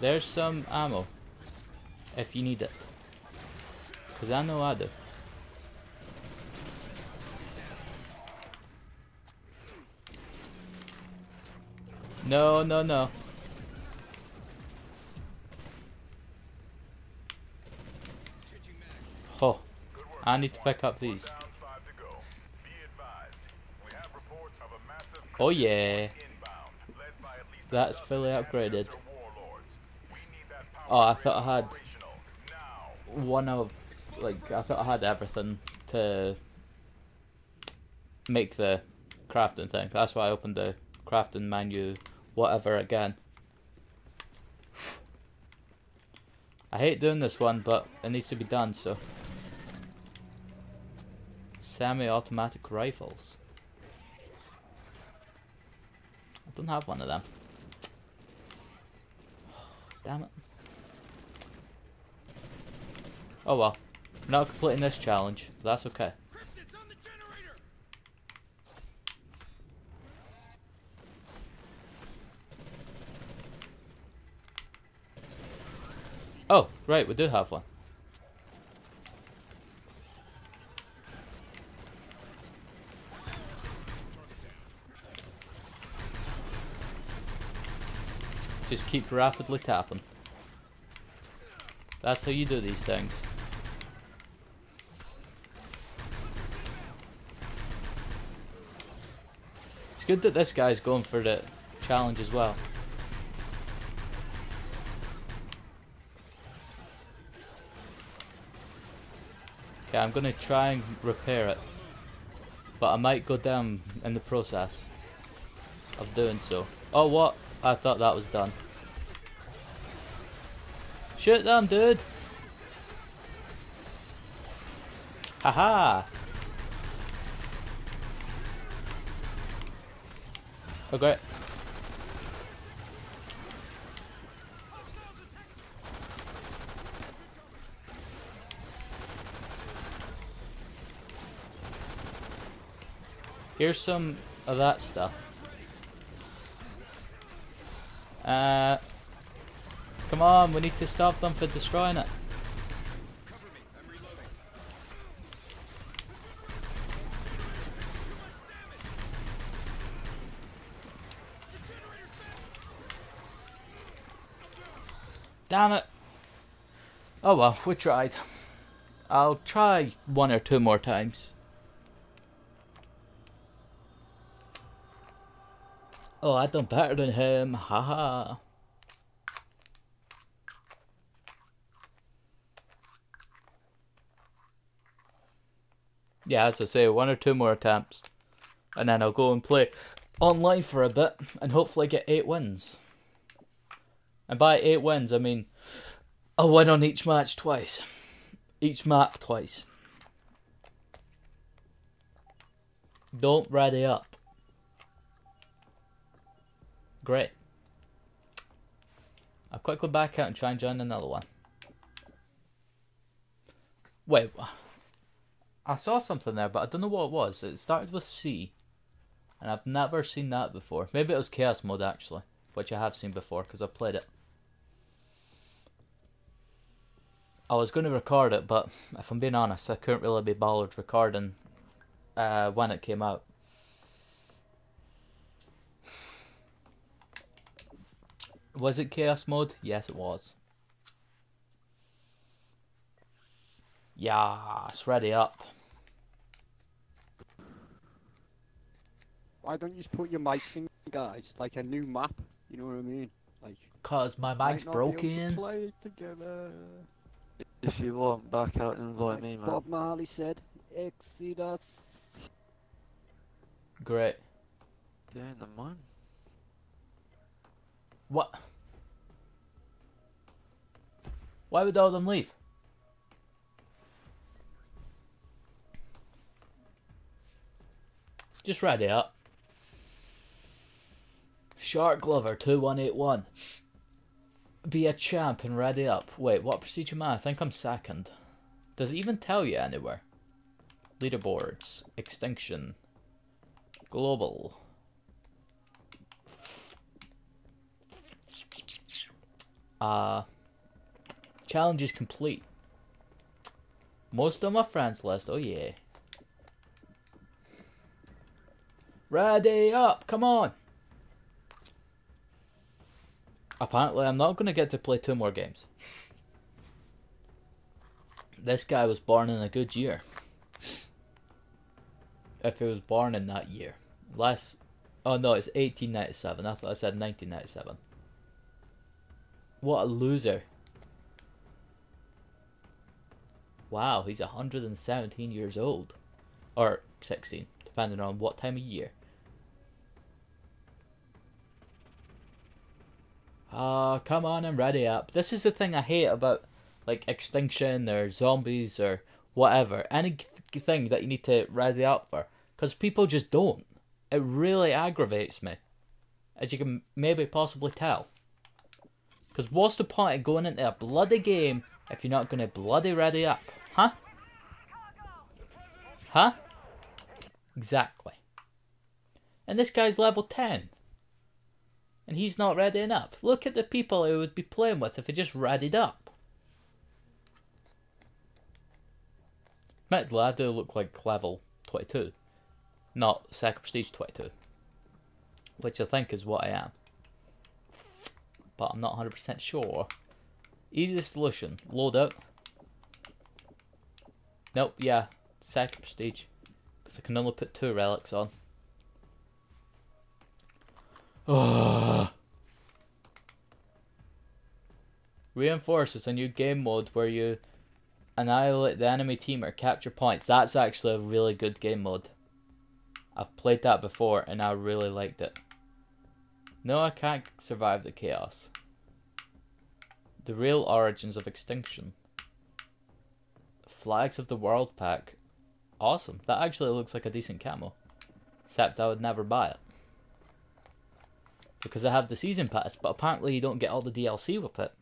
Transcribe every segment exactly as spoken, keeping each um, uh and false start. There's some ammo if you need it, because I know I do. No, no, no. Oh, I need to pick up these. Oh yeah, that's fully upgraded. Oh, I thought I had one of, like, I thought I had everything to make the crafting thing. That's why I opened the crafting menu, whatever, again. I hate doing this one, but it needs to be done, so. Semi-automatic rifles. I don't have one of them. Damn it. Oh well. I'm not completing this challenge, but that's okay. Oh, right, we do have one. Just keep rapidly tapping. That's how you do these things. It's good that this guy's going for the challenge as well. Okay, I'm gonna try and repair it, but I might go down in the process of doing so. Oh, what? I thought that was done. Shoot them, dude! Haha! Oh great. Here's some of that stuff. Uh, come on, we need to stop them from destroying it. Damn it! Oh well, we tried. I'll try one or two more times. Oh, I done better than him, haha. -ha. Yeah, as I say, one or two more attempts, and then I'll go and play online for a bit, and hopefully get eight wins. And by eight wins, I mean a win on each match twice. Each map twice. Don't ready up. Great. I'll quickly back out and try and join another one. Wait, I saw something there, but I don't know what it was. It started with C, and I've never seen that before. Maybe it was Chaos Mode, actually, which I have seen before, because I played it. I was going to record it, but if I'm being honest, I couldn't really be bothered recording uh, when it came out. Was it Chaos Mode? Yes, it was. Yes, ready up. Why don't you just put your mics in, guys? Like a new map, you know what I mean? Like, cause my mic's broken. Play together. If you want, back out and invite like me, man. Bob Marley said, "Exodus." Great. Doing the man. What? Why would all of them leave? Just ready up. Shark Glover two one eight one. Be a champ and ready up. Wait, what prestige am I? I think I'm second. Does it even tell you anywhere? Leaderboards. Extinction. Global. Uh, challenge is complete. Most of my friends list, oh yeah. Ready up, come on! Apparently I'm not going to get to play two more games. This guy was born in a good year. If he was born in that year. Last, oh no, it's eighteen ninety-seven. I thought I said nineteen ninety-seven. What a loser. Wow, he's one hundred seventeen years old. Or sixteen, depending on what time of year. Ah, uh, come on and ready up. This is the thing I hate about, like, Extinction or Zombies or whatever. Anything that you need to ready up for. Because people just don't. It really aggravates me. As you can maybe possibly tell. Because what's the point of going into a bloody game if you're not going to bloody ready up? Huh? Huh? Exactly. And this guy's level ten. And he's not readying up. Look at the people he would be playing with if he just readied up. Admittedly, I do look like level twenty-two. Not Sacred Prestige twenty-two. Which I think is what I am. But I'm not one hundred percent sure. Easiest solution. Loadout. Nope, yeah. Sacred Prestige. Because I can only put two relics on. Ugh. Reinforce is a new game mode where you annihilate the enemy team or capture points. That's actually a really good game mode. I've played that before and I really liked it. No, I can't survive the chaos. The real origins of Extinction. Flags of the World Pack. Awesome. That actually looks like a decent camo. Except I would never buy it. Because I have the season pass, but apparently you don't get all the D L C with it.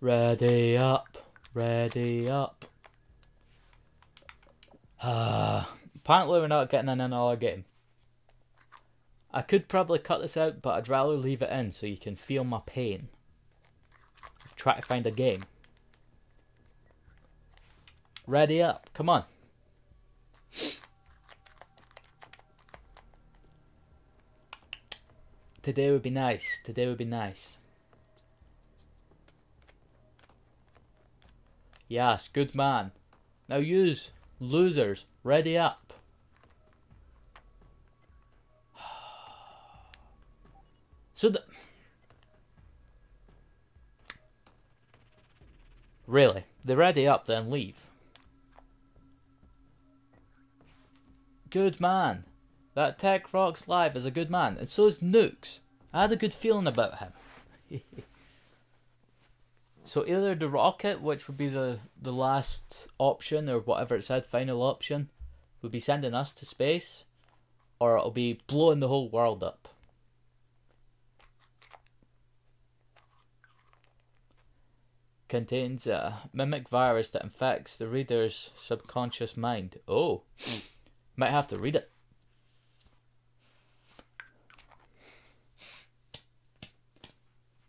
Ready up. Ready up. Uh, apparently we're not getting in another game. I could probably cut this out, but I'd rather leave it in so you can feel my pain. Try to find a game. Ready up, come on. Today would be nice, today would be nice. Yes, good man. Now use... Losers, ready up. So the... Really, they ready up then leave. Good man. That Tech Rocks Live is a good man. And so is Nukes. I had a good feeling about him. So either the rocket, which would be the, the last option, or whatever it said, final option, would be sending us to space, or it'll be blowing the whole world up. Contains a mimic virus that infects the reader's subconscious mind. Oh, might have to read it.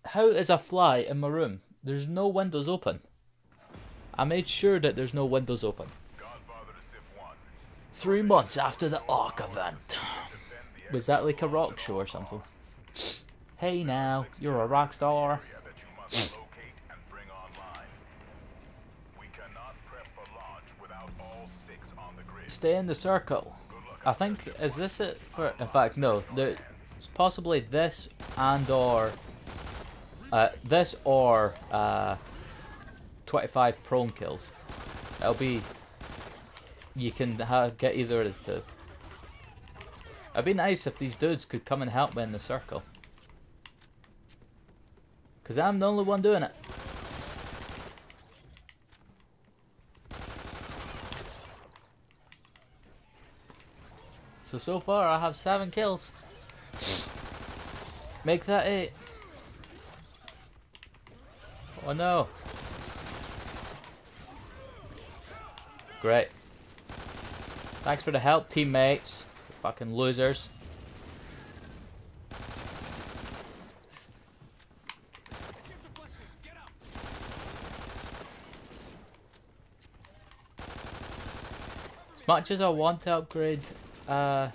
How is a fly in my room? There's no windows open. I made sure that there's no windows open. Three months after the ARC event. Was that like a rock show or something? Hey now, you're a rock star. Stay in the circle. I think, is this it for... In fact, no. There's possibly this and or... Uh, this or uh, twenty-five prone kills. It'll be... You can ha get either of the two. It'd be nice if these dudes could come and help me in the circle. Because I'm the only one doing it. So, so far I have seven kills. Make that eight. Oh no! Great. Thanks for the help, teammates. Fucking losers. As much as I want to upgrade uh,